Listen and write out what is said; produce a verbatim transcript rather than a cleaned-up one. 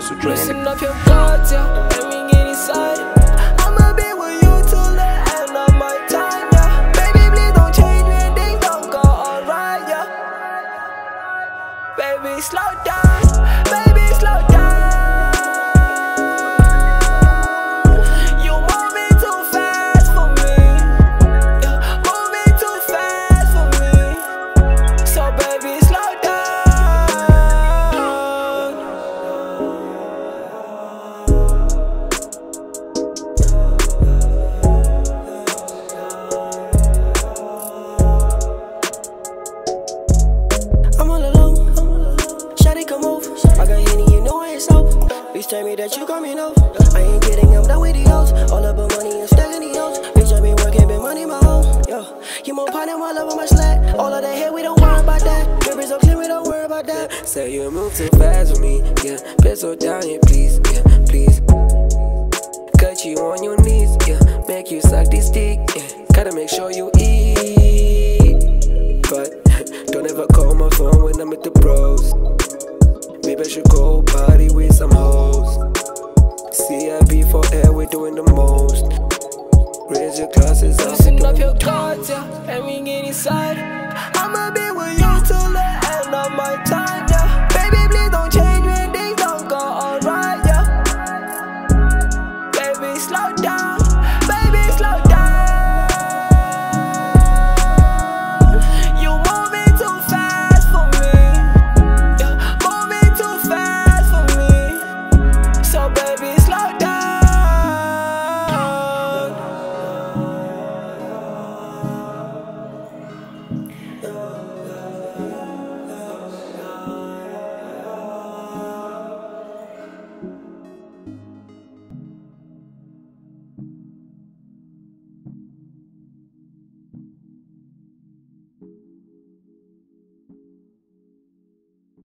no so join in up your thoughts, yeah. Let me get inside. I'ma be with you till the end of my time, yeah. Baby, please don't change me, things don't go alright, yeah. Baby, slow down, baby, slow down. You move me too fast for me, yeah. Move me too fast for me. So baby, slow down. Tell me that you got me now. I ain't kidding, I'm done with the hoes. All about money and stacking the hoes. Bitch, I been working, been money my own. Yo, you more part than my love on my slack. All of that hate, we don't worry about that. Memories so clear, we don't worry about that. Say you move too fast for me, yeah. Pencil down, yeah, please, yeah, please. Cut you on your knees, yeah. Make you suck this dick, yeah. Gotta make sure you eat. But don't ever call my phone when I'm with the bros. Maybe I should go party with some hoes. C I B for air, we're doing the most. Raise your glasses up. Loosen up your guards, yeah. Let me get inside. I'ma be with you till the end of my time, yeah. Baby, please don't change me, things don't go alright, yeah. Baby, slow down.